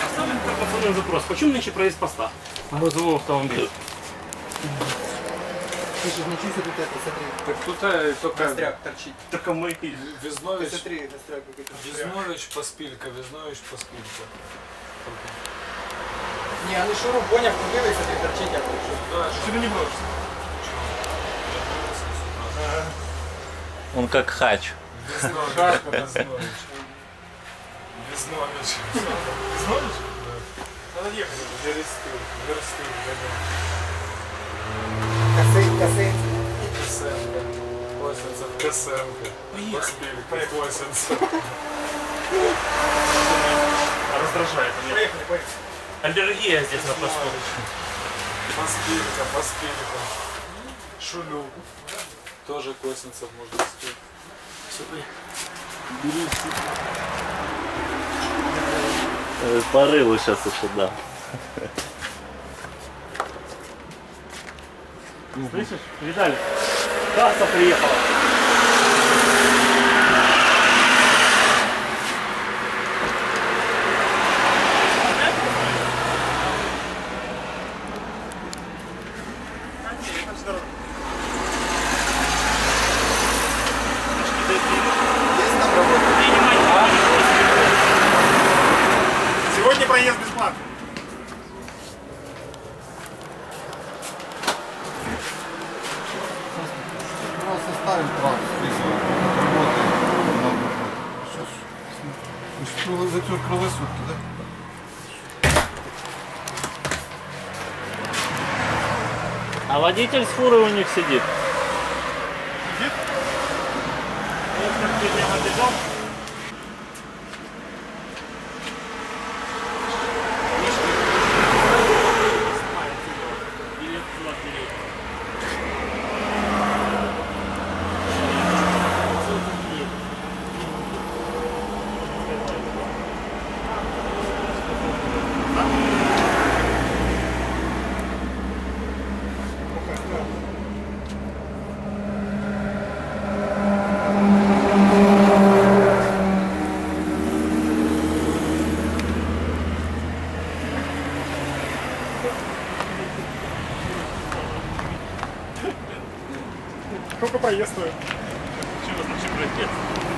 Оставлю провокационный запрос. Почему нынче проезд поста на грузовом автомобиле? Слышишь, не чистят вот это, смотри. Так кто-то только... Костряк торчит. Только мы... Везнович... Смотри, костряк какой-то. Везнович Поспилька, Везнович Поспилька. Не, а ну шуру понял, купили, смотри, торчит, я получу. Да, что ты не бросишься? Он как хач. Везнович. Харка Везнович. Везнович. Везнович? Да. Надо ехать, версты, версты, версты. Косенка. Косенцев. Косенка. Поспели. Косенцев. Раздражает меня. Поехали, поехали. Аллергия здесь на посту. Поспелька, Поспелька. Шулюк. Тоже Косенцев можно успеть. Все, бери. Порылу сейчас еще дам. Слышишь? Видали? Касса приехала. Сегодня проезд бесплатный. Ставим план, работаем. Сейчас затер кровые сутки, да? А водитель с фуры у них сидит. Сидит? Вот как ты прямо бежал. Сколько проезд стоит? Чего значит проезд?